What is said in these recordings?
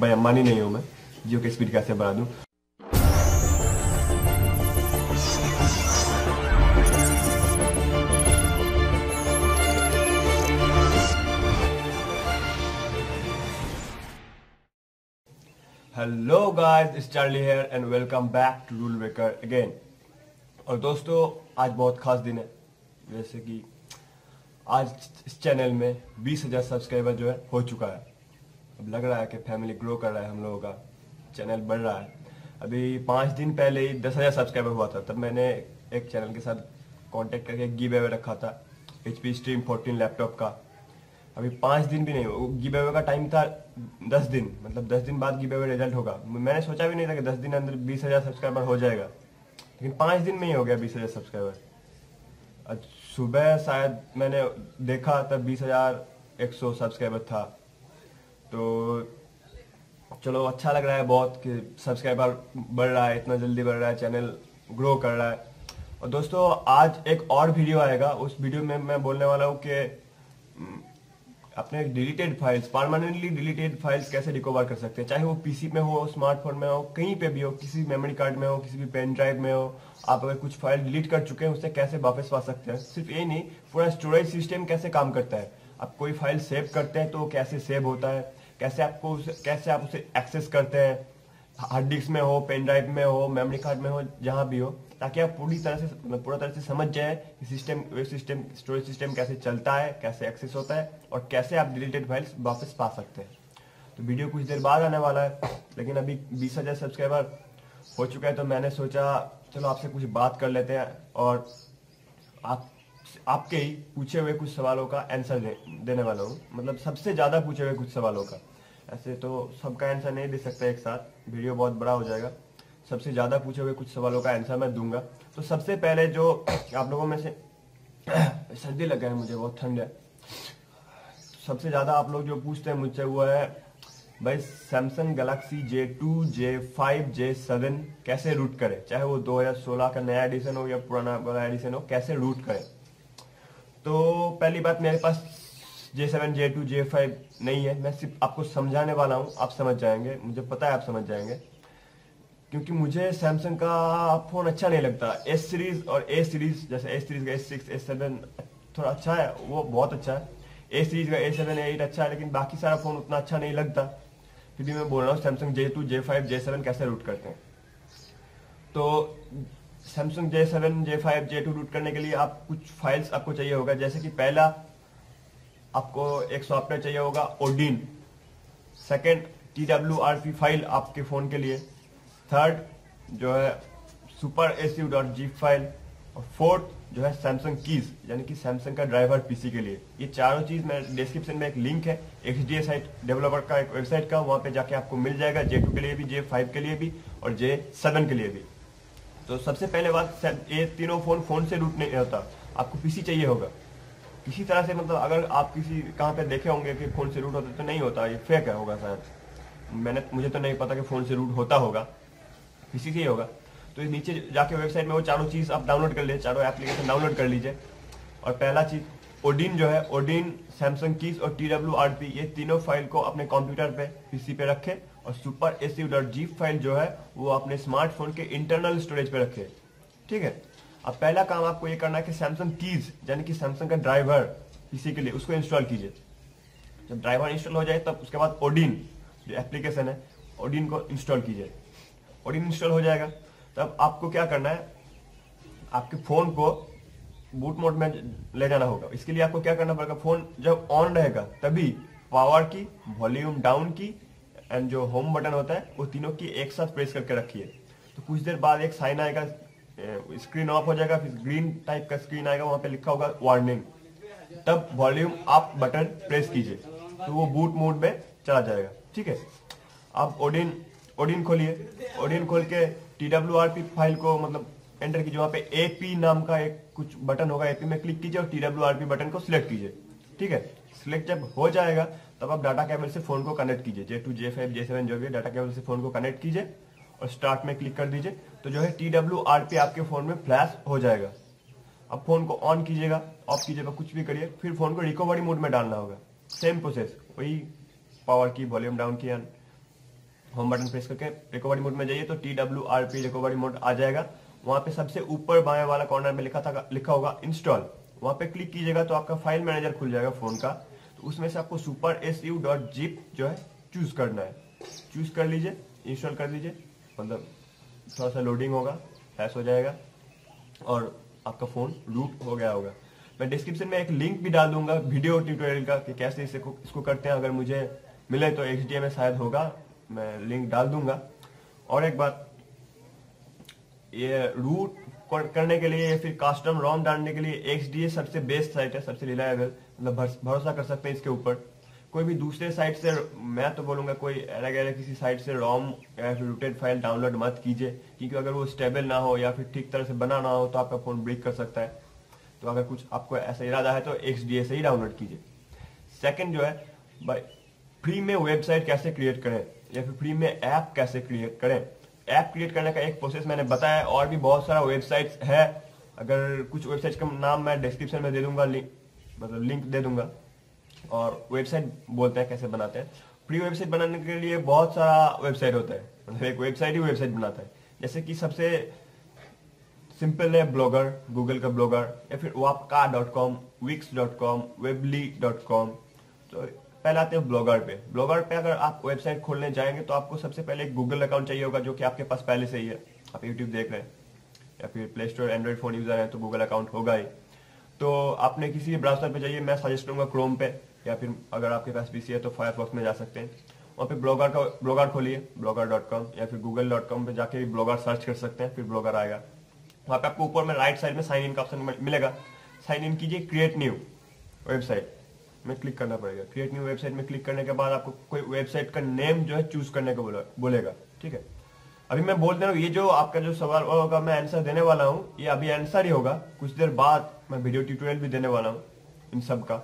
भाई अम्बानी नहीं हूँ मैं, जियो की स्पीड कैसे बढ़ा दूँ। Hello guys, it's Charlie here and welcome back to rule maker again. और दोस्तों, आज बहुत खास दिन है। जैसे कि आज इस चैनल में 20,000 सब्सक्राइबर जो है हो चुका है। अब लग रहा है कि फैमिली ग्रो कर रहा है, हम लोगों का चैनल बढ़ रहा है। अभी 5 दिन पहले ही 10,000 सब्सक्राइबर हुआ था। तब मैंने एक चैनल के साथ कॉन्टेक्ट करके गिव अवे रखा था HP Stream 14 लैपटॉप का। अभी 5 दिन भी नहीं हुआ, गिव अवे का टाइम था 10 दिन, मतलब 10 दिन बाद गिव अवे रिजल्ट होगा। मैंने सोचा भी नहीं था कि 10 दिन अंदर 20,000 सब्सक्राइबर हो जाएगा, लेकिन 5 दिन में ही हो गया 20,000 सब्सक्राइबर। आज सुबह शायद मैंने देखा तब 20,100 सब्सक्राइबर था। तो चलो, अच्छा लग रहा है बहुत कि सब्सक्राइबर बढ़ रहा है, इतना जल्दी बढ़ रहा है, चैनल ग्रो कर रहा है। और दोस्तों, आज एक और वीडियो आएगा। उस वीडियो में मैं बोलने वाला हूँ कि अपने deleted files, permanently deleted files कैसे रिकवर कर सकते हैं। चाहे वो पीसी में हो, स्मार्टफोन में हो, कहीं पे भी हो, किसी मेमोरी कार्ड में हो, किसी भी पेन ड्राइव में हो। आप अगर कुछ फाइल डिलीट कर चुके हैं, उससे कैसे वापस पा सकते हैं। सिर्फ ये नहीं, पूरा स्टोरेज सिस्टम कैसे काम करता है। आप कोई फाइल सेव करते हैं तो कैसे सेव होता है, कैसे आप उसे एक्सेस करते हैं। हार्ड डिस्क में हो, पेन ड्राइव में हो, मेमोरी कार्ड में हो, जहाँ भी हो, ताकि आप पूरी तरह से समझ जाए कि सिस्टम स्टोरेज सिस्टम कैसे चलता है, कैसे एक्सेस होता है और कैसे आप डिलीटेड फाइल्स वापस पा सकते हैं। तो वीडियो कुछ देर बाद आने वाला है, लेकिन अभी 20,000 सब्सक्राइबर हो चुका है तो मैंने सोचा चलो आपसे कुछ बात कर लेते हैं और आपके ही पूछे हुए कुछ सवालों का आंसर देने वाला हूँ। मतलब सबसे ज़्यादा पूछे हुए कुछ सवालों का। ऐसे तो सबका आंसर नहीं दे सकता एक साथ, वीडियो बहुत बड़ा हो जाएगा। सबसे ज़्यादा पूछे हुए कुछ सवालों का आंसर मैं दूंगा। तो सबसे पहले जो आप लोगों में से, सर्दी लग गया है मुझे, बहुत ठंड है। सबसे ज़्यादा आप लोग जो पूछते हैं मुझसे वो है भाई Samsung Galaxy J2, J5, J7 कैसे रूट करें। चाहे वो 2016 का नया एडिशन हो या पुराना एडिशन हो, कैसे रूट करें। तो पहली बात, मेरे पास J7, J2, J5 नहीं है। मैं सिर्फ आपको समझाने वाला हूँ, आप समझ जाएंगे, मुझे पता है आप समझ जाएंगे। क्योंकि मुझे सैमसंग का फ़ोन अच्छा नहीं लगता। एस सीरीज़ और ए सीरीज़, जैसे ए सीरीज़ का S6, S7 थोड़ा अच्छा है, वो बहुत अच्छा है। ए सीरीज़ का A7, A8 अच्छा है, लेकिन बाकी सारा फ़ोन उतना अच्छा नहीं लगता। फिर भी मैं बोल रहा हूँ सैमसंग J2, J5, J7 कैसे रूट करते हैं। तो Samsung J7, J5, J2 root करने के लिए आप कुछ फाइल्स आपको चाहिए होगा। जैसे कि पहला आपको एक सॉफ्टवेयर चाहिए होगा ओडिन। सेकेंड, TWRP फाइल आपके फ़ोन के लिए। थर्ड जो है super.su.zip फाइल। और फोर्थ जो है सैमसंग कीज, यानी कि सैमसंग का ड्राइवर पीसी के लिए। ये चारों चीज़ मैं डिस्क्रिप्शन में एक लिंक है XDA साइट डेवलपर का, एक वेबसाइट का, वहाँ पे जाके आपको मिल जाएगा। J2 के लिए भी, J5 के लिए भी और J7 के लिए भी। तो सबसे पहले बात, ये तीनों फोन से रूट नहीं होता, आपको पीसी चाहिए होगा किसी तरह से। मतलब अगर आप किसी कहाँ पर देखे होंगे कि फ़ोन से रूट होता, तो नहीं होता, ये फेक होगा शायद। मुझे तो नहीं पता कि फ़ोन से रूट होता होगा, पीसी से ही होगा। तो नीचे जाके वेबसाइट में वो चारों चीज़ आप डाउनलोड कर लीजिए, चारों एप्लीकेशन डाउनलोड कर लीजिए। और पहला चीज़ ओडिन जो है, ओडिन, सैमसंग कीज और TWRP, ये तीनों फाइल को अपने कंप्यूटर पे, पीसी पे रखें। और super.su.zip फाइल जो है वो अपने स्मार्टफोन के इंटरनल स्टोरेज पे रखें, ठीक है। अब पहला काम आपको ये करना है कि सैमसंग कीज, यानी कि सैमसंग का ड्राइवर पीसी के लिए, उसको इंस्टॉल कीजिए। जब ड्राइवर इंस्टॉल हो जाए तब उसके बाद ओडिन जो एप्लीकेशन है, ओडिन को इंस्टॉल कीजिए। ओडिन इंस्टॉल हो जाएगा तब आपको क्या करना है, आपके फ़ोन को बूट मोड में ले जाना होगा। इसके लिए आपको क्या करना पड़ेगा, फ़ोन जब ऑन रहेगा तभी power key, volume down key and जो होम बटन होता है, वो तीनों की एक साथ प्रेस करके रखिए। तो कुछ देर बाद एक साइन आएगा, स्क्रीन ऑफ हो जाएगा, फिर ग्रीन टाइप का स्क्रीन आएगा, वहाँ पर लिखा होगा वार्निंग। तब वॉल्यूम आप बटन प्रेस कीजिए तो वो बूट मोड में चला जाएगा, ठीक है। आप ओडिन खोलिए। ओडिन खोल के TWRP फाइल को मतलब एंटर कीजिए, वहाँ पे AP नाम का एक कुछ बटन होगा, AP में क्लिक कीजिए और TWRP बटन को सिलेक्ट कीजिए, ठीक है। सिलेक्ट जब हो जाएगा तब आप डाटा केबल से फ़ोन को कनेक्ट कीजिए। J2, J5, J7 जो भी है, डाटा केबल से फ़ोन को कनेक्ट कीजिए और स्टार्ट में क्लिक कर दीजिए। तो जो है TWRP आपके फ़ोन में फ्लैश हो जाएगा। अब फ़ोन को ऑन कीजिएगा, ऑफ कीजिएगा, कुछ भी करिए। फिर फ़ोन को रिकवरी मोड में डालना होगा, सेम प्रोसेस, वही power key, volume down key and home button press करके रिकवरी मोड में जाइए तो TWRP रिकवरी मोड आ जाएगा। वहां पे सबसे ऊपर बाएं वाला कॉर्नर में लिखा होगा इंस्टॉल, वहां पे क्लिक कीजिएगा तो आपका फाइल मैनेजर खुल जाएगा फोन का। तो उसमें से आपको super.su.zip जो है चूज करना है, चूज कर लीजिए, इंस्टॉल कर लीजिए। मतलब थोड़ा सा लोडिंग होगा, फ्लैश हो जाएगा और आपका फोन रूट हो गया होगा। मैं डिस्क्रिप्शन में एक लिंक भी डाल दूंगा वीडियो ट्यूटोरियल का कि कैसे इसको करते हैं। अगर मुझे मिले तो XDA में शायद होगा, मैं लिंक डाल दूंगा। और एक बात, ये रूट करने के लिए या फिर कस्टम रोम डालने के लिए XDA सबसे बेस्ट साइट है, सबसे रिलायबल, मतलब भरोसा कर सकते हैं इसके ऊपर। कोई भी दूसरे साइट से, मैं तो बोलूंगा कोई अलग किसी साइट से रोम या फिर रूटेड फाइल डाउनलोड मत कीजिए, क्योंकि अगर वो स्टेबल ना हो या फिर ठीक तरह से बना ना हो तो आपका फोन ब्रेक कर सकता है। तो अगर कुछ आपको ऐसा इरादा है तो XDA से ही डाउनलोड कीजिए। सेकंड जो है, भाई फ्री में वेबसाइट कैसे क्रिएट करें या फिर फ्री में ऐप कैसे क्रिएट करें। ऐप क्रिएट करने का एक प्रोसेस मैंने बताया है, और भी बहुत सारा वेबसाइट्स है। अगर कुछ वेबसाइट का नाम मैं डिस्क्रिप्शन में दे दूंगा, मतलब लिंक दे दूंगा। और वेबसाइट बोलते हैं कैसे बनाते हैं। फ्री वेबसाइट बनाने के लिए बहुत सारा वेबसाइट होता है, मतलब एक वेबसाइट ही वेबसाइट बनाता है। जैसे कि सबसे सिंपल है ब्लॉगर, गूगल का ब्लॉगर, या फिर wapka.com, wix.com, webly.com। तो पहले आते हैं ब्लॉगर पे। ब्लॉगर पे अगर आप वेबसाइट खोलने जाएंगे तो आपको सबसे पहले एक गूगल अकाउंट चाहिए होगा, जो कि आपके पास पहले से ही है। आप यूट्यूब देख रहे हैं या फिर play store Android phone user है तो गूगल अकाउंट होगा ही। तो आपने किसी भी ब्राउजर पे जाइए, मैं सजेस्ट करूंगा क्रोम पे, या फिर अगर आपके पास पीसी है तो फायरफॉक्स में जा सकते हैं। वहाँ पे ब्लॉगर खोलिए, blogger.com या फिर google.com पे जाके भी ब्लॉगर सर्च कर सकते हैं, फिर ब्लॉगर आएगा। वहाँ पे आपको ऊपर में राइट साइड में साइन इन का ऑप्शन मिलेगा, साइन इन कीजिए, क्रिएट न्यू वेबसाइट में क्लिक करना पड़ेगा। क्रिएट न्यू वेबसाइट में क्लिक करने के बाद आपको कोई वेबसाइट का नेम जो है चूज करने को बोलेगा। ठीक है, अभी मैं बोल दे रहा हूँ, ये जो आपका जो सवाल होगा मैं आंसर देने वाला हूँ, ये अभी आंसर ही होगा। कुछ देर बाद मैं वीडियो ट्यूटोरियल भी देने वाला हूँ इन सब का।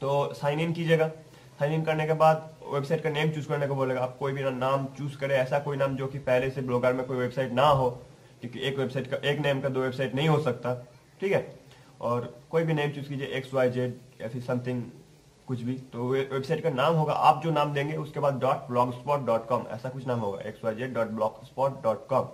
तो साइन इन कीजिएगा, साइन इन करने के बाद वेबसाइट का नेम चूज करने को बोलेगा। आप कोई भी नाम चूज करें, ऐसा कोई नाम जो कि पहले से ब्लॉगर में कोई वेबसाइट ना हो, क्योंकि एक वेबसाइट का, एक नेम का दो वेबसाइट नहीं हो सकता। ठीक है, और कोई भी नेम चूज कीजिए, XYZ या फिर समथिंग कुछ भी। तो वेबसाइट का नाम होगा, आप जो नाम देंगे उसके बाद .blogspot.com ऐसा कुछ नाम होगा, xyz.blogspot.com।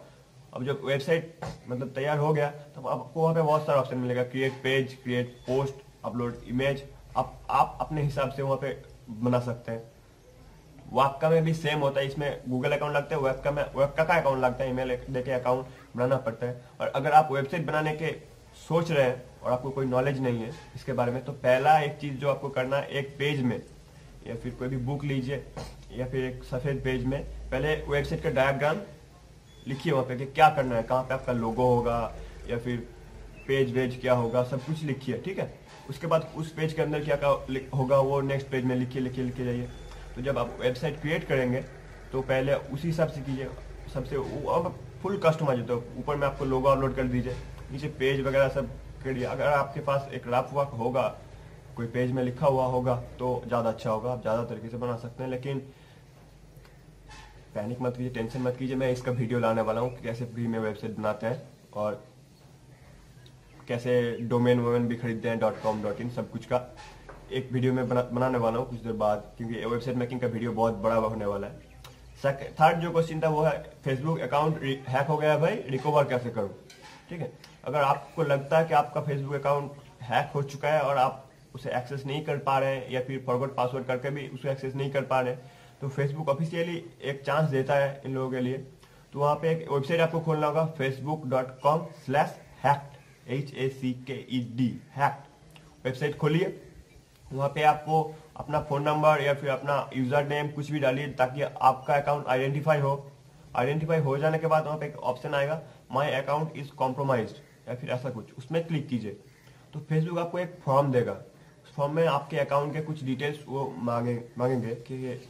अब जब वेबसाइट मतलब तैयार हो गया तो आपको वहाँ पे बहुत सारा ऑप्शन मिलेगा, create page, create post, upload image. आप अपने हिसाब से वहाँ पे बना सकते हैं। वापका में भी सेम होता है, इसमें गूगल अकाउंट लगता है, वापका का अकाउंट लगता है, ईमेल देके अकाउंट बनाना पड़ता है। और अगर आप वेबसाइट बनाने के सोच रहे हैं और आपको कोई नॉलेज नहीं है इसके बारे में, तो पहला एक चीज जो आपको करना है, एक पेज में या फिर कोई भी बुक लीजिए या फिर एक सफेद पेज में पहले वेबसाइट का डायग्राम लिखिए वहाँ पे कि क्या करना है, कहाँ पे आपका लोगो होगा या फिर पेज क्या होगा, सब कुछ लिखिए। ठीक है, उसके बाद उस पेज के अंदर क्या होगा वो नेक्स्ट पेज में लिखिए जाइए। तो जब आप वेबसाइट क्रिएट करेंगे तो पहले उसी हिसाब से कीजिए, सबसे अब फुल कस्टमाइज। तो ऊपर में आपको लोगो अपलोड कर दीजिए, नीचे पेज वगैरह सब करिए। अगर आपके पास एक रफ वर्क होगा, कोई पेज में लिखा हुआ होगा तो ज़्यादा अच्छा होगा, आप ज़्यादा तरीके से बना सकते हैं। लेकिन पैनिक मत कीजिए, टेंशन मत कीजिए, मैं इसका वीडियो लाने वाला हूँ कि कैसे फ्री में वेबसाइट बनाते हैं और कैसे डोमेन वोमेन भी खरीदते हैं, .com, .in सब कुछ का एक वीडियो में बनाने वाला हूँ कुछ देर बाद, क्योंकि वेबसाइट मेकिंग का वीडियो बहुत बड़ा होने वाला है। थर्ड जो क्वेश्चन था वो है, फेसबुक अकाउंट हैक हो गया भाई, रिकवर कैसे करूँ। ठीक है, अगर आपको लगता है कि आपका फेसबुक अकाउंट हैक हो चुका है और आप उसे एक्सेस नहीं कर पा रहे हैं या फिर फॉरगॉट पासवर्ड करके भी उसे एक्सेस नहीं कर पा रहे हैं, तो फेसबुक ऑफिशियली एक चांस देता है इन लोगों के लिए। तो वहाँ पे एक वेबसाइट आपको खोलना होगा, facebook.com/hacked HACKED हैक्ड वेबसाइट खोलिए। वहाँ पे आपको अपना फ़ोन नंबर या फिर अपना यूज़र नेम कुछ भी डालिए ताकि आपका अकाउंट आइडेंटिफाई हो। आइडेंटिफाई हो जाने के बाद वहाँ पे एक ऑप्शन आएगा, माय अकाउंट इज़ कॉम्प्रोमाइज्ड या फिर ऐसा कुछ, उसमें क्लिक कीजिए। तो फेसबुक आपको एक फॉर्म देगा, उस फॉर्म में आपके अकाउंट के कुछ डिटेल्स वो मांगेंगे कि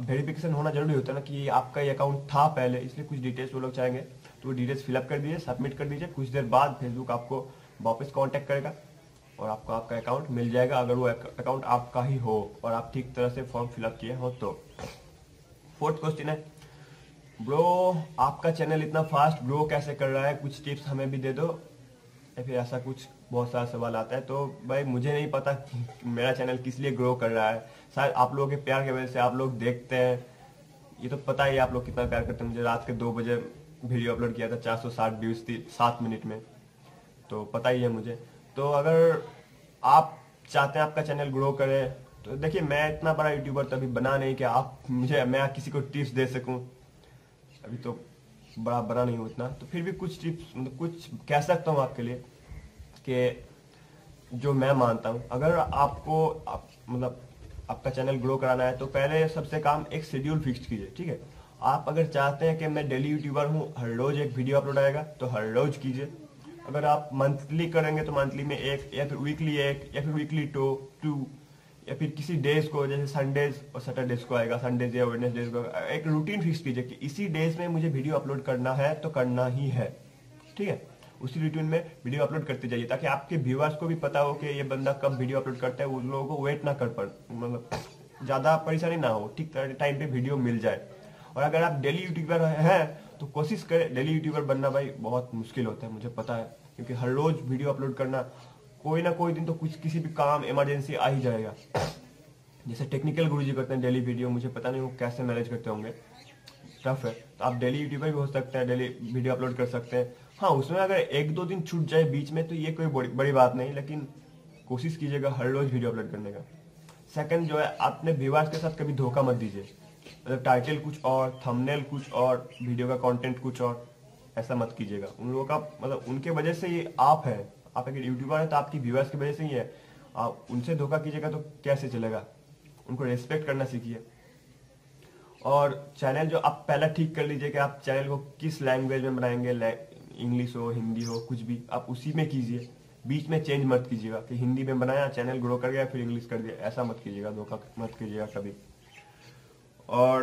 वेरिफिकेशन होना जरूरी होता है ना कि आपका ये अकाउंट था पहले, इसलिए कुछ डिटेल्स वो लोग चाहेंगे। तो वो डिटेल्स फिलअप कर दीजिए, सबमिट कर दीजिए। कुछ देर बाद फेसबुक आपको वापस कॉन्टैक्ट करेगा और आपको आपका अकाउंट मिल जाएगा, अगर वो अकाउंट आपका ही हो और आप ठीक तरह से फॉर्म फिलअप किए हो तो। फोर्थ क्वेश्चन है, ब्रो आपका चैनल इतना फास्ट ग्रो कैसे कर रहा है, कुछ टिप्स हमें भी दे दो या फिर ऐसा कुछ बहुत सारा सवाल आता है। तो भाई मुझे नहीं पता कि मेरा चैनल किस लिए ग्रो कर रहा है, शायद आप लोगों के प्यार की वजह से आप लोग देखते हैं, ये तो पता ही आप लोग कितना प्यार करते हैं मुझे। रात के 2 बजे वीडियो अपलोड किया था, 460 व्यूज थी 7 मिनट में, तो पता ही है मुझे। तो अगर आप चाहते हैं आपका चैनल ग्रो करे, तो देखिए मैं इतना बड़ा यूट्यूबर तभी बना नहीं कि आप मुझे मैं किसी को टिप्स दे सकूं, अभी तो बड़ा बड़ा नहीं हूँ इतना। तो फिर भी कुछ टिप्स मतलब कुछ कह सकता हूँ आपके लिए कि जो मैं मानता हूँ। अगर आपको मतलब आपका चैनल ग्रो कराना है तो पहले सबसे काम एक शेड्यूल फिक्स कीजिए, ठीक है। आप अगर चाहते हैं कि मैं डेली यूट्यूबर हूँ, हर रोज एक वीडियो अपलोड आएगा, तो हर रोज कीजिए। अगर आप मंथली करेंगे तो मंथली में एक, या फिर वीकली एक, या फिर वीकली टू, या फिर किसी डेज को जैसे संडेज और सैटरडेज को आएगा, संडेज या वेडनेसडेज को। एक रूटीन फिक्स कीजिए कि इसी डेज में मुझे वीडियो अपलोड करना है तो करना ही है, ठीक है। उसी रूटीन में वीडियो अपलोड करते जाइए ताकि आपके व्यूअर्स को भी पता हो कि ये बंदा कब वीडियो अपलोड करता है, उन लोगों को वेट ना कर पड़, मतलब ज़्यादा परेशानी ना हो, ठीक टाइम पे वीडियो मिल जाए। और अगर आप डेली यूट्यूबर हैं तो कोशिश करें, डेली यूट्यूबर बनना भाई बहुत मुश्किल होता है मुझे पता है, क्योंकि हर रोज वीडियो अपलोड करना, कोई ना कोई दिन तो कुछ किसी भी काम इमरजेंसी आ ही जाएगा। जैसे टेक्निकल गुरुजी करते हैं डेली वीडियो, मुझे पता नहीं वो कैसे मैनेज करते होंगे, टफ है। तो आप डेली यूट्यूबर भी हो सकते हैं, डेली वीडियो अपलोड कर सकते हैं। हाँ, उसमें अगर 1-2 दिन छूट जाए बीच में तो ये कोई बड़ी बात नहीं, लेकिन कोशिश कीजिएगा हर रोज वीडियो अपलोड करने का। सेकंड जो है, आपने व्यूअर्स के साथ कभी धोखा मत दीजिए, मतलब टाइटल कुछ और, थंबनेल कुछ और, वीडियो का कंटेंट कुछ और, ऐसा मत कीजिएगा। उन लोगों का मतलब उनके वजह से ये आप हैं, आप अगर यूट्यूबर हैं तो आपकी व्यूअर्स की वजह से ही है। आप उनसे धोखा कीजिएगा तो कैसे चलेगा, उनको रेस्पेक्ट करना सीखिए। और चैनल जो आप पहला ठीक कर लीजिए कि आप चैनल को किस लैंग्वेज में बनाएंगे, इंग्लिश हो, हिंदी हो, कुछ भी आप उसी में कीजिए, बीच में चेंज मत कीजिएगा कि हिंदी में बनाया चैनल ग्रो कर गया फिर इंग्लिश कर दिया, ऐसा मत कीजिएगा, धोखा मत कीजिएगा कभी। और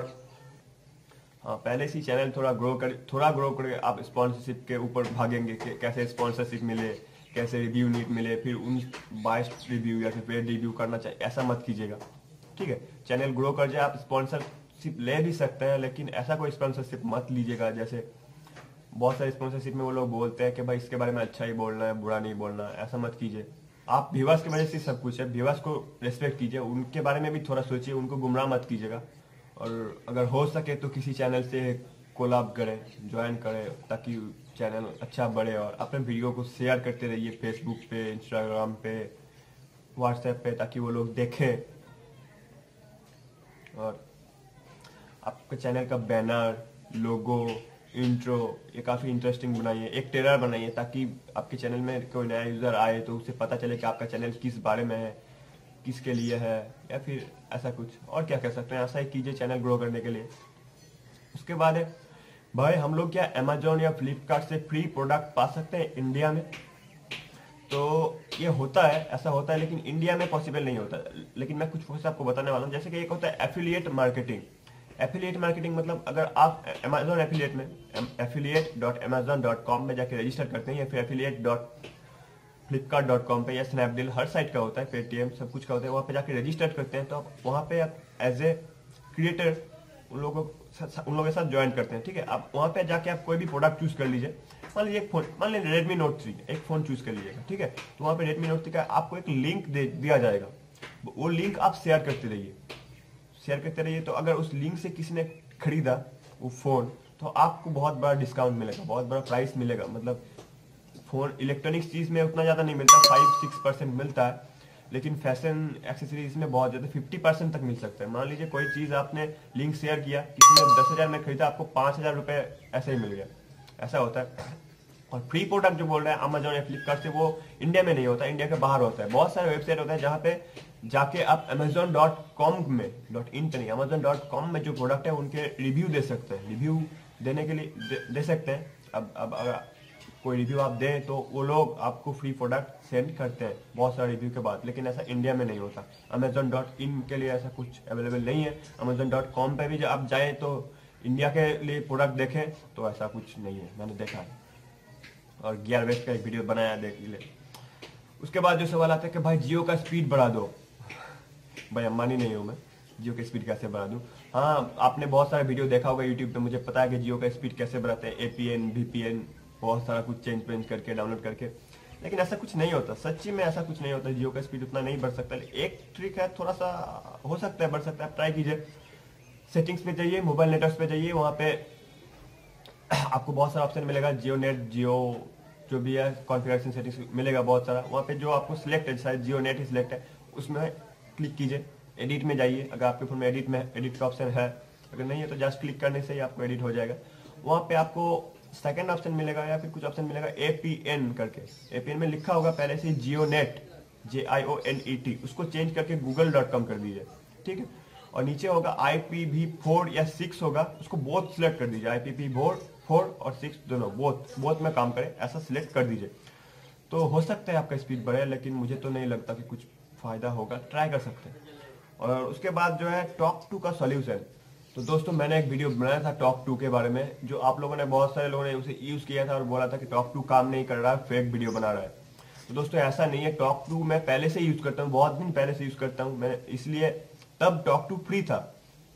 हाँ, पहले से चैनल थोड़ा ग्रो करके आप स्पॉन्सरशिप के ऊपर भागेंगे कि कैसे स्पॉन्सरशिप मिले, कैसे रिव्यू नीट मिले, फिर 19-22 रिव्यू या फिर पेड रिव्यू करना चाहिए, ऐसा मत कीजिएगा, ठीक है। चैनल ग्रो कर जाए, आप स्पॉन्सरशिप ले भी सकते हैं, लेकिन ऐसा कोई स्पॉन्सरशिप मत लीजिएगा जैसे बहुत सारे स्पॉन्सरशिप में वो लोग बोलते हैं कि भाई इसके बारे में अच्छा ही बोलना है, बुरा नहीं बोलना है, ऐसा मत कीजिए। आप व्यूअर्स की वजह से सब कुछ है, व्यूअर्स को रेस्पेक्ट कीजिए, उनके बारे में भी थोड़ा सोचिए, उनको गुमराह मत कीजिएगा। और अगर हो सके तो किसी चैनल से कोलाब करें, ज्वाइन करें, ताकि चैनल अच्छा बढ़े। और अपने वीडियो को शेयर करते रहिए फेसबुक पे, इंस्टाग्राम पे, व्हाट्सएप पे, ताकि वो लोग देखें। और आपके चैनल का बैनर, लोगो, इंट्रो ये काफ़ी इंटरेस्टिंग बनाइए, एक टेलर बनाइए ताकि आपके चैनल में कोई नया यूज़र आए तो उसे पता चले कि आपका चैनल किस बारे में है, किसके लिए है, या फिर ऐसा कुछ। और क्या कह सकते हैं, ऐसा ही कीजिए चैनल ग्रो करने के लिए। उसके बाद है भाई, हम लोग क्या अमेजोन या फ्लिपकार्ट से फ्री प्रोडक्ट पा सकते हैं इंडिया में? तो ये होता है, ऐसा होता है, लेकिन इंडिया में पॉसिबल नहीं होता। लेकिन मैं कुछ कुछ आपको बताने वाला हूँ। जैसे कि एक होता है एफिलिएट मार्केटिंग। एफिलिएट मार्केटिंग मतलब अगर आप अमेजोन एफिलिएट में affiliate.amazon.com में जाके रजिस्टर करते हैं, या फिर affiliate.flipkart.com पे, या स्नैपडील, हर साइट का होता है, पेटीएम, सब कुछ का होता है, वहाँ पे जाके रजिस्टर करते हैं, तो आप वहाँ पे आप एज ए क्रिएटर उन लोगों के साथ ज्वाइन करते हैं, ठीक है। आप वहाँ पे जाके आप कोई भी प्रोडक्ट चूज कर लीजिए, मान लीजिए एक फोन, मान लीजिए रेडमी नोट 3 एक फ़ोन चूज कर लीजिएगा, ठीक है। तो वहाँ पर रेडमी नोट 3 का आपको एक लिंक दिया जाएगा, वो लिंक आप शेयर करते रहिए। तो अगर उस लिंक से किसी ने खरीदा वो फ़ोन, तो आपको बहुत बड़ा डिस्काउंट मिलेगा, बहुत बड़ा प्राइस मिलेगा। मतलब फ़ोन इलेक्ट्रॉनिक्स चीज़ में उतना ज़्यादा नहीं मिलता, 5-6% मिलता है, लेकिन फैशन एक्सेसरीज में बहुत ज़्यादा 50% तक मिल सकता है। मान लीजिए कोई चीज़ आपने लिंक शेयर किया, किसी ने 10,000 में खरीदा, आपको 5,000 रुपये ऐसे ही मिल गया, ऐसा होता है। और फ्री प्रोडक्ट जो बोल रहे हैं अमेजोन या फ्लिपकार्ट से, वो इंडिया में नहीं होता, इंडिया के बाहर होता है। बहुत सारे वेबसाइट होता है जहाँ पे जाके आप amazon.com में .in पे नहीं, amazon.com में जो प्रोडक्ट है उनके रिव्यू दे सकते हैं, रिव्यू देने के लिए दे सकते हैं। अब अगर कोई रिव्यू आप दें तो वो लोग आपको फ्री प्रोडक्ट सेंड करते हैं बहुत सारे रिव्यू के बाद, लेकिन ऐसा इंडिया में नहीं होता। amazon.in के लिए ऐसा कुछ अवेलेबल नहीं है। amazon.com पे भी जब आप जाएँ तो इंडिया के लिए प्रोडक्ट देखें तो ऐसा कुछ नहीं है, मैंने देखा है। और गियर वेस्ट का एक वीडियो बनाया देख ले। उसके बाद जो सवाल आता है कि भाई जियो का स्पीड बढ़ा दो, भाई अम्बानी नहीं हूँ मैं, जियो की स्पीड कैसे बढ़ा दूँ। हाँ, आपने बहुत सारा वीडियो देखा होगा यूट्यूब पे, मुझे पता है कि जियो का स्पीड कैसे बढ़ाते हैं, APN, VPN, बहुत सारा कुछ चेंज करके, डाउनलोड करके, लेकिन ऐसा कुछ नहीं होता, सच्ची में ऐसा कुछ नहीं होता। जियो का स्पीड उतना नहीं बढ़ सकता। एक ट्रिक है, थोड़ा सा हो सकता है बढ़ सकता है, आप ट्राई कीजिए। सेटिंग्स पे जाइए, मोबाइल नेटवर्क पे जाइए, वहाँ पे आपको बहुत सारा ऑप्शन मिलेगा, जियो नेट, जियो जो भी है कॉन्फ़िगरेशन सेटिंग्स मिलेगा बहुत सारा। वहाँ पे जो आपको सिलेक्ट है, शायद जियो नेट ही सिलेक्ट है, उसमें क्लिक कीजिए, एडिट में जाइए, अगर आपके फोन में एडिट का ऑप्शन है, अगर नहीं है तो जस्ट क्लिक करने से ही आपको एडिट हो जाएगा। वहाँ पे आपको सेकंड ऑप्शन मिलेगा या फिर कुछ ऑप्शन मिलेगा APN करके, APN में लिखा होगा पहले से जियो नेट, JIONET, उसको चेंज करके google.com कर दीजिए, ठीक है। और नीचे होगा IPv4 या 6 होगा, उसको बोथ सिलेक्ट कर दीजिए, IPv4 और 6 दोनों, बोथ में काम करे ऐसा सिलेक्ट कर दीजिए। तो हो सकता है आपका स्पीड बढ़े, लेकिन मुझे तो नहीं लगता कि कुछ फायदा होगा, ट्राई कर सकते हैं। और उसके बाद जो है TalkTo का सॉल्यूशन, तो दोस्तों मैंने एक वीडियो बनाया था TalkTo के बारे में, जो आप लोगों ने, बहुत सारे लोगों ने उसे यूज़ किया था और बोला था कि TalkTo काम नहीं कर रहा है, फेक वीडियो बना रहा है। तो दोस्तों ऐसा नहीं है, TalkTo मैं पहले से यूज़ करता हूँ, बहुत दिन पहले से यूज़ करता हूँ मैं, इसलिए तब TalkTo फ्री था,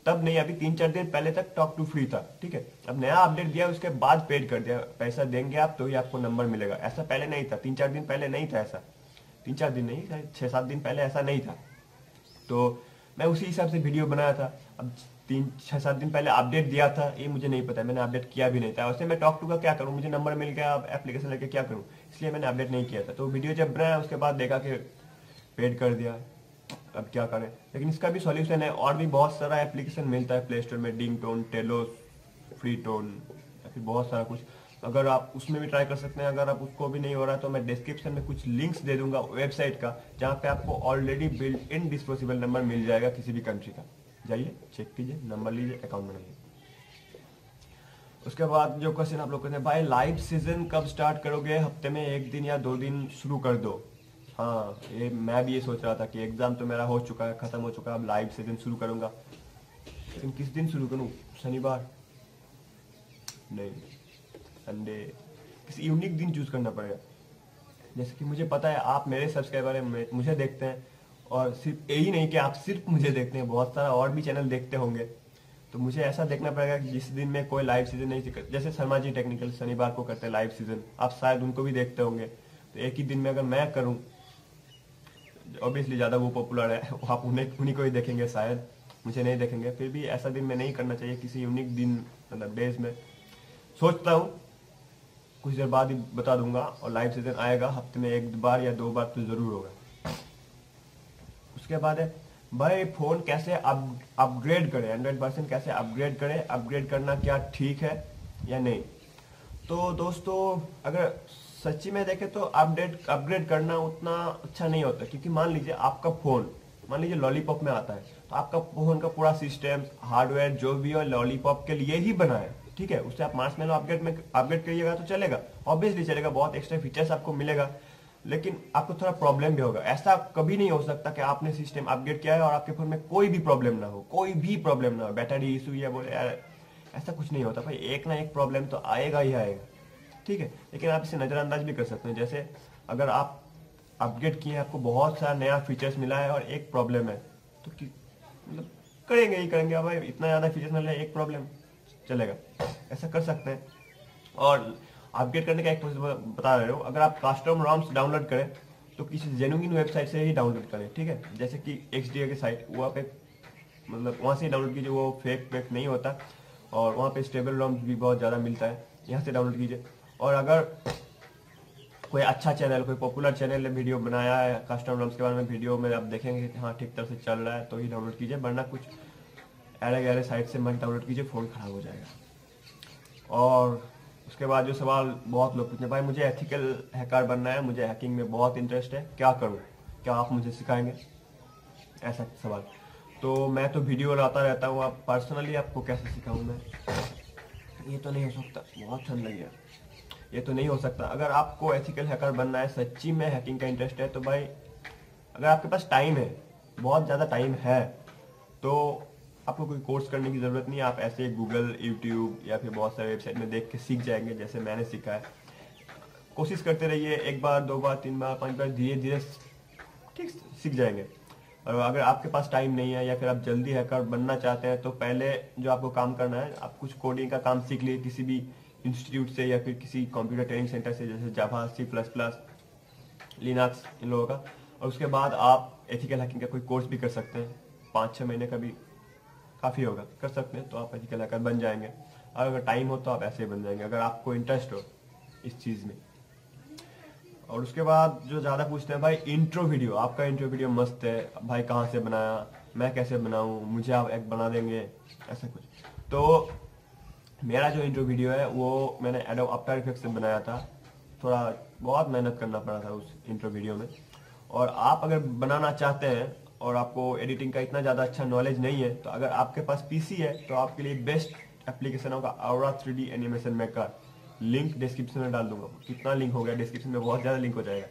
तब नहीं अभी 3-4 दिन पहले तक TalkTo फ्री था, ठीक है। अब नया अपडेट दिया, उसके बाद पेड कर दिया, पैसा देंगे आप तो ही आपको नंबर मिलेगा, ऐसा पहले नहीं था, 3-4 दिन पहले नहीं था ऐसा, 3-4 दिन नहीं, 6-7 दिन पहले ऐसा नहीं था। तो मैं उसी हिसाब से वीडियो बनाया था, अब 3-6-7 दिन पहले अपडेट दिया था, ये मुझे नहीं पता, मैंने अपडेट किया भी नहीं था। वैसे मैं TalkTo का क्या करूँ, मुझे नंबर मिल गया, अब एप्लीकेशन लेके क्या करूँ, इसलिए मैंने अपडेट नहीं किया था। तो वीडियो जब बनाया उसके बाद देखा कि पेड कर दिया, अब क्या करें। लेकिन इसका भी सॉल्यूशन है, और भी बहुत सारा एप्लीकेशन मिलता है प्ले स्टोर में, डिंगटोन, टेलो, फ्री टोन, फिर बहुत सारा कुछ, अगर आप उसमें भी ट्राई कर सकते हैं। अगर आप उसको भी नहीं हो रहा तो मैं डिस्क्रिप्शन में कुछ लिंक्स दे दूंगा वेबसाइट का, जहाँ पे आपको already built in disposable number मिल जाएगा किसी भी कंट्री का, जाइए चेक कीजिए, नंबर लीजिए, अकाउंट बनाइए। उसके बाद जो क्वेश्चन आप लोग कहते हैं, भाई लाइव सीजन कब स्टार्ट करोगे, हफ्ते में 1 दिन या 2 दिन शुरू कर दो। हाँ, ये मैं भी ये सोच रहा था कि एग्जाम तो मेरा हो चुका है, खत्म हो चुका है, अब लाइव सीजन शुरू करूँगा, लेकिन किस दिन शुरू करूँ, शनिवार नहीं, संडे, किसी यूनिक दिन चूज करना पड़ेगा। जैसे कि मुझे पता है आप मेरे सब्सक्राइबर हैं, मुझे देखते हैं, और सिर्फ यही नहीं कि आप सिर्फ मुझे देखते हैं, बहुत सारा और भी चैनल देखते होंगे, तो मुझे ऐसा देखना पड़ेगा कि जिस दिन में कोई लाइव सीजन नहीं, जैसे शर्मा जी टेक्निकल शनिवार को करते हैं लाइव सीजन, आप शायद उनको भी देखते होंगे, तो एक ही दिन में अगर मैं करूँ, ऑब्वियसली ज़्यादा वो पॉपुलर है, आप उन्हीं को ही देखेंगे, शायद मुझे नहीं देखेंगे, फिर भी ऐसा दिन में नहीं करना चाहिए, किसी यूनिक दिन मतलब डेज में सोचता हूँ, कुछ देर बाद ही बता दूंगा। और लाइव सीजन आएगा हफ्ते में 1 बार या 2 बार तो जरूर होगा। उसके बाद है, भाई फोन कैसे अपग्रेड करें, 100% कैसे अपग्रेड करें, अपग्रेड करना क्या ठीक है या नहीं। तो दोस्तों अगर सच्ची में देखें तो अपग्रेड करना उतना अच्छा नहीं होता, क्योंकि मान लीजिए आपका फोन, मान लीजिए लॉलीपॉप में आता है, तो आपका फोन का पूरा सिस्टम, हार्डवेयर जो भी हो लॉलीपॉप के लिए ही बना है, ठीक है। उससे आप मार्शमैलो अपग्रेड करिएगा तो चलेगा, ऑब्वियसली चलेगा, बहुत एक्स्ट्रा फीचर्स आपको मिलेगा, लेकिन आपको थोड़ा प्रॉब्लम भी होगा। ऐसा कभी नहीं हो सकता कि आपने सिस्टम अपग्रेड किया है और आपके फोन में कोई भी प्रॉब्लम ना हो, कोई भी प्रॉब्लम ना हो, बैटरी इशू या बोले ऐसा कुछ नहीं होता भाई, एक ना एक प्रॉब्लम तो आएगा ही आएगा, ठीक है। लेकिन आप इसे नज़रअंदाज भी कर सकते हैं, जैसे अगर आप अपग्रेड किए हैं, आपको बहुत सारा नया फीचर्स मिला है और एक प्रॉब्लम है, तो मतलब करेंगे ही करेंगे भाई, इतना ज़्यादा फीचर्स मिला है, एक प्रॉब्लम चलेगा, ऐसा कर सकते हैं। और अपडेट करने का एक प्रोसेस बता रहे हो, अगर आप कस्टम रोम्स डाउनलोड करें तो किसी जेन्युइन वेबसाइट से ही डाउनलोड करें, ठीक है, जैसे कि XDA की साइट, वहाँ पे मतलब वहाँ से डाउनलोड कीजिए, वो फेक नहीं होता, और वहाँ पे स्टेबल रोम्स भी बहुत ज़्यादा मिलता है, यहाँ से डाउनलोड कीजिए। और अगर कोई अच्छा चैनल, कोई पॉपुलर चैनल ने वीडियो बनाया है कस्टम रोम्स के बारे में, वीडियो में आप देखेंगे हाँ ठीक तरह से चल रहा है तो ही डाउनलोड कीजिए, वरना कुछ अलग अलग साइट से मत डाउनलोड कीजिए, फ़ोन ख़राब हो जाएगा। और उसके बाद जो सवाल बहुत लोग पूछते हैं, भाई मुझे एथिकल हैकर बनना है, मुझे हैकिंग में बहुत इंटरेस्ट है, क्या करूं, क्या आप मुझे सिखाएंगे, ऐसा सवाल। तो मैं तो वीडियो लाता रहता हूं, आप पर्सनली आपको कैसे सिखाऊं मैं, ये तो नहीं हो सकता, बहुत ठंड लगी है, ये तो नहीं हो सकता। अगर आपको एथिकल हैकर बनना है, सच्ची में हैकिंग का इंटरेस्ट है, तो भाई अगर आपके पास टाइम है, बहुत ज़्यादा टाइम है, तो आपको कोई कोर्स करने की ज़रूरत नहीं है, आप ऐसे गूगल, यूट्यूब या फिर बहुत सारे वेबसाइट में देख के सीख जाएंगे, जैसे मैंने सीखा है। कोशिश करते रहिए, 1 बार 2 बार 3 बार 5 बार धीरे धीरे ठीक सीख जाएंगे। और अगर आपके पास टाइम नहीं है या फिर आप जल्दी हैकर बनना चाहते हैं, तो पहले जो आपको काम करना है, आप कुछ कोडिंग का काम सीख लिए किसी भी इंस्टीट्यूट से या फिर किसी कंप्यूटर ट्रेनिंग सेंटर से, जैसे जावा, C++, लिनक्स, इन लोगों का। और उसके बाद आप एथिकल हैकिंग का कोई कोर्स भी कर सकते हैं, 5-6 महीने का भी काफ़ी होगा, कर सकते हैं तो आप ऐसे कलाकार बन जाएंगे। और अगर टाइम हो तो आप ऐसे बन जाएंगे, अगर आपको इंटरेस्ट हो इस चीज़ में। और उसके बाद जो ज़्यादा पूछते हैं, भाई इंट्रो वीडियो, आपका इंट्रो वीडियो मस्त है भाई, कहाँ से बनाया, मैं कैसे बनाऊँ, मुझे आप एक बना देंगे, ऐसा कुछ। तो मेरा जो इंट्रो वीडियो है वो मैंने एडोब आफ्टर इफेक्ट्स से बनाया था, थोड़ा बहुत मेहनत करना पड़ा था उस इंट्रो वीडियो में। और आप अगर बनाना चाहते हैं और आपको एडिटिंग का इतना ज़्यादा अच्छा नॉलेज नहीं है, तो अगर आपके पास पीसी है तो आपके लिए बेस्ट एप्लीकेशन होगा Aura 3D animation maker. Link description में डाल दूंगा, कितना लिंक हो गया डिस्क्रिप्शन में, बहुत ज़्यादा लिंक हो जाएगा,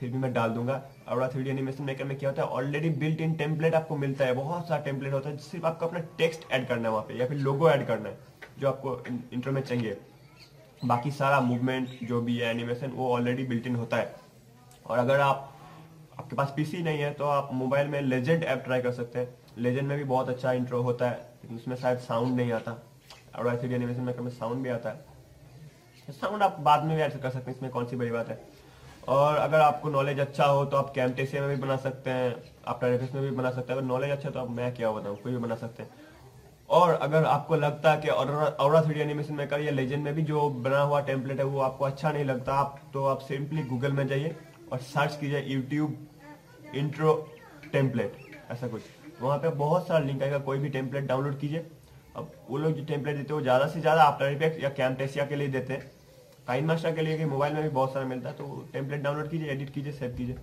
फिर भी मैं डाल दूंगा। औरा 3D एनिमेशन मेकर में क्या होता है, ऑलरेडी बिल्ट इन टेम्पलेट आपको मिलता है, बहुत सारा टेम्पलेट होता है, सिर्फ आपको अपना टेक्स्ट ऐड करना है वहाँ पर, या फिर लोगो ऐड करना है जो आपको इंट्रो में चाहिए। बाकी सारा मूवमेंट जो भी है एनिमेशन वो ऑलरेडी बिल्ट इन होता है। और अगर आपके पास पीसी नहीं है तो आप मोबाइल में लेजेंड ऐप ट्राई कर सकते हैं। लेजेंड में भी बहुत अच्छा इंट्रो होता है, उसमें शायद साउंड नहीं आता, और वैसे भी एनिमेशन मेकर में साउंड भी आता है, साउंड आप बाद में भी ऐड कर सकते हैं, इसमें कौन सी बड़ी बात है। और अगर आपको नॉलेज अच्छा हो तो आप कैमटेसिया में भी बना सकते हैं, आफ्टर इफेक्ट्स में भी बना सकते हैं। अगर नॉलेज अच्छा तो आप, मैं क्या बताऊँ, कोई भी बना सकते हैं। और अगर आपको लगता है कि औरा 3D एनिमेशन मेकर या लेजेंड में भी जो बना हुआ टेम्पलेट है वो आपको अच्छा नहीं लगता, आप सिंपली गूगल में जाइए और सर्च कीजिए यूट्यूब इंट्रो टेम्पलेट, ऐसा कुछ, वहाँ पे बहुत सारा लिंक आएगा, कोई भी टेम्पलेट डाउनलोड कीजिए। अब वो लोग जो टेम्पलेट देते हैं वो ज़्यादा से ज़्यादा आफ्टर इफेक्ट या कैमटेसिया के लिए देते हैं, काइन मास्टर के लिए कि मोबाइल में भी बहुत सारा मिलता है। तो टेम्पलेट डाउनलोड कीजिए, एडिट कीजिए, सेव कीजिए।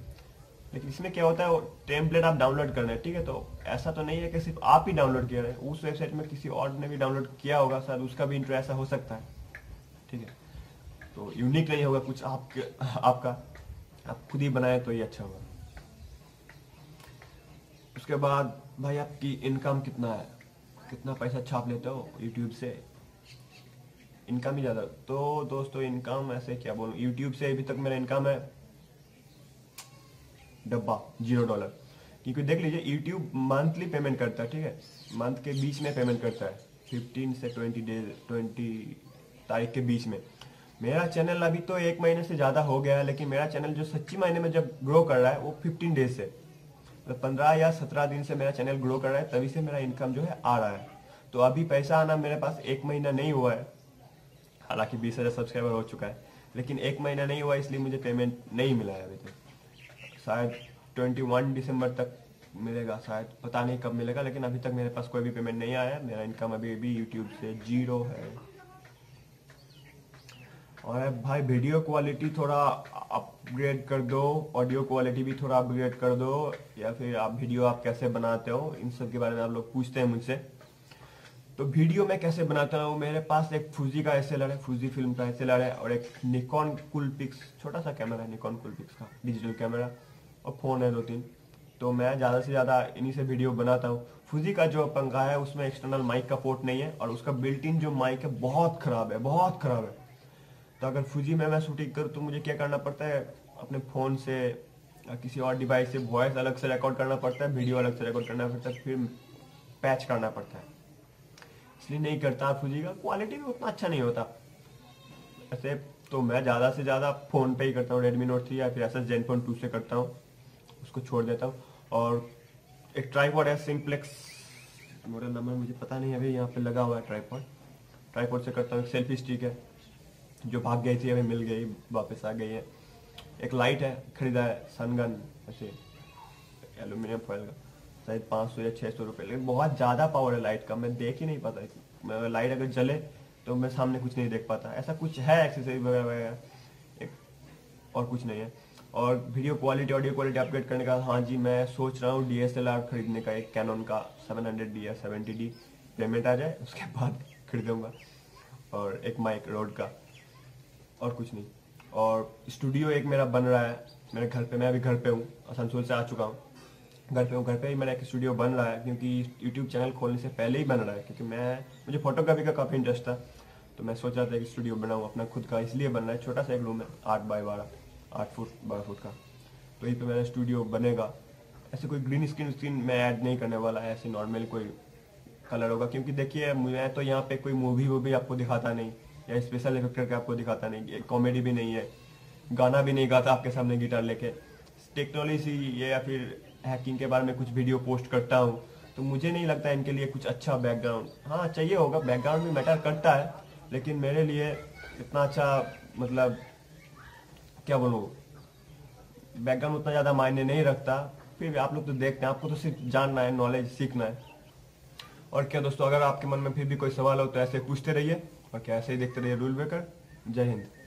लेकिन इसमें क्या होता है, वो टेम्पलेट आप डाउनलोड कर रहे हैं, ठीक है, तो ऐसा तो नहीं है कि सिर्फ आप ही डाउनलोड किया रहे हैं, उस वेबसाइट में किसी और ने भी डाउनलोड किया होगा, शायद उसका भी इंट्रो ऐसा हो सकता है, ठीक है। तो यूनिक नहीं होगा कुछ आपका, आप खुद ही बनाए तो ये अच्छा होगा। उसके बाद भाई आपकी इनकम कितना है, कितना पैसा छाप लेते हो यूट्यूब से, इनकम ही ज़्यादा। तो दोस्तों इनकम ऐसे क्या बोलूँ, यूट्यूब से अभी तक मेरा इनकम है डब्बा $0, क्योंकि देख लीजिए यूट्यूब मंथली पेमेंट करता है, ठीक है, मंथ के बीच में पेमेंट करता है, 15 से 20 तारीख के बीच में। मेरा चैनल अभी तो 1 महीने से ज़्यादा हो गया है, लेकिन मेरा चैनल जो सच्ची मायने में जब ग्रो कर रहा है वो 15 डेज से, मतलब 15 या 17 दिन से मेरा चैनल ग्रो कर रहा है, तभी से मेरा इनकम जो है आ रहा है। तो अभी पैसा आना मेरे पास 1 महीना नहीं हुआ है, हालांकि 20,000 सब्सक्राइबर हो चुका है, लेकिन 1 महीना नहीं हुआ, इसलिए मुझे पेमेंट नहीं मिला है अभी तक। शायद 21 दिसंबर तक मिलेगा, शायद, पता नहीं कब मिलेगा, लेकिन अभी तक मेरे पास कोई भी पेमेंट नहीं आया है। मेरा इनकम अभी भी यूट्यूब से जीरो है। और भाई वीडियो क्वालिटी थोड़ा अपग्रेड कर दो, ऑडियो क्वालिटी भी थोड़ा अपग्रेड कर दो, या फिर आप वीडियो आप कैसे बनाते हो, इन सब के बारे में आप लोग पूछते हैं मुझसे। तो वीडियो मैं कैसे बनाता हूँ, मेरे पास एक फूजी का SLR है, फूजीफिल्म का SLR है, और एक निकॉन कुलपिक्स छोटा सा कैमरा है, निकॉन कुलपिक्स का डिजिटल कैमरा, और फ़ोन है 2-3। तो मैं ज़्यादा से ज़्यादा इन्हीं से वीडियो बनाता हूँ। फूजी का जो पंखा है उसमें एक्सटर्नल माइक का पोर्ट नहीं है, और उसका बिल्ट इन जो माइक है बहुत ख़राब है, बहुत ख़राब है। तो अगर फूजी में मैं शूटिंग करूँ तो मुझे क्या करना पड़ता है, अपने फ़ोन से या किसी और डिवाइस से वॉइस अलग से रिकॉर्ड करना पड़ता है, वीडियो अलग से रिकॉर्ड करना पड़ता है, फिर पैच करना पड़ता है, इसलिए नहीं करता। फूजी का क्वालिटी भी उतना अच्छा नहीं होता ऐसे। तो मैं ज़्यादा से ज़्यादा फ़ोन पे ही करता हूँ, Redmi Note 3 या फिर ऐसा Zenfone 2 से करता हूँ, उसको छोड़ देता हूँ। और एक ट्राईपॉड है सिम्प्लेक्स, मॉडल नंबर मुझे पता नहीं, अभी यहाँ पर लगा हुआ है ट्राईपॉड, ट्राईपॉड से करता हूँ। एक सेल्फी स्टिक है जो भाग गई थी, अभी मिल गई, वापस आ गई है। एक लाइट है, खरीदा है, सनगन, ऐसे एलुमिनियम फॉइल का, शायद 500 या 600 रुपये, लेकिन बहुत ज़्यादा पावर है लाइट का, मैं देख ही नहीं पाता। लाइट अगर जले तो मैं सामने कुछ नहीं देख पाता, ऐसा कुछ है, एक्सेसरी वगैरह एक, और कुछ नहीं है। और video quality audio quality upgrade करने का, हाँ जी, मैं सोच रहा हूँ DSLR खरीदने का, एक कैनन का 700D या 70D, पेमेंट आ जाए उसके बाद खरीदूँगा। और एक माइक रोड का, और कुछ नहीं। और स्टूडियो एक मेरा बन रहा है मेरे घर पे, मैं अभी घर पे हूँ, असनसोल से आ चुका हूँ, घर पे ही मेरा एक स्टूडियो बन रहा है, क्योंकि यूट्यूब चैनल खोलने से पहले ही बन रहा है, क्योंकि मुझे फोटोग्राफी का काफ़ी इंटरेस्ट था, तो मैं सोच रहा था कि स्टूडियो बनाऊँ अपना खुद का, इसलिए बन रहा है। छोटा सा एक रूम है, 8 बाई 12 फुट का, तो यहीं पर मेरा स्टूडियो बनेगा। ऐसे कोई ग्रीन स्क्रीन मैं ऐड नहीं करने वाला है, ऐसे नॉर्मल कोई कलर होगा, क्योंकि देखिए मैं तो यहाँ पर कोई मूवी आपको दिखाता नहीं, या स्पेशल इफेक्ट करके आपको दिखाता नहीं, कॉमेडी भी नहीं है, गाना भी नहीं गाता आपके सामने गिटार लेके। टेक्नोलॉजी या फिर हैकिंग के बारे में कुछ वीडियो पोस्ट करता हूँ तो मुझे नहीं लगता इनके लिए कुछ अच्छा बैकग्राउंड, हाँ चाहिए होगा, बैकग्राउंड भी मैटर करता है, लेकिन मेरे लिए इतना अच्छा, मतलब क्या बोलो, बैकग्राउंड उतना ज़्यादा मायने नहीं रखता। फिर भी आप लोग तो देखते हैं, आपको तो सिर्फ जानना है, नॉलेज सीखना है। और क्या दोस्तों, अगर आपके मन में फिर भी कोई सवाल हो तो ऐसे पूछते रहिए, और क्या ऐसे ही देखते रहिए रूल ब्रेकर। जय हिंद।